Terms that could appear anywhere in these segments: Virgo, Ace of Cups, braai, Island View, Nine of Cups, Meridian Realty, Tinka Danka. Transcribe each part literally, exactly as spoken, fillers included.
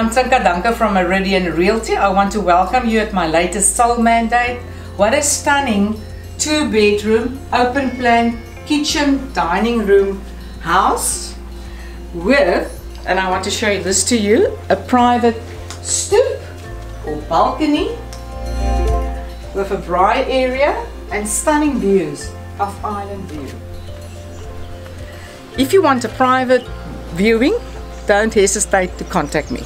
I'm Tinka Danka from Meridian Realty. I want to welcome you at my latest sold mandate. What a stunning two bedroom, open plan, kitchen, dining room house with, and I want to show you this to you, a private stoop or balcony with a braai area and stunning views of Island View. If you want a private viewing, don't hesitate to contact me.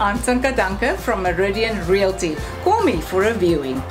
I'm Tinka Danka from Meridian Realty. Call me for a viewing.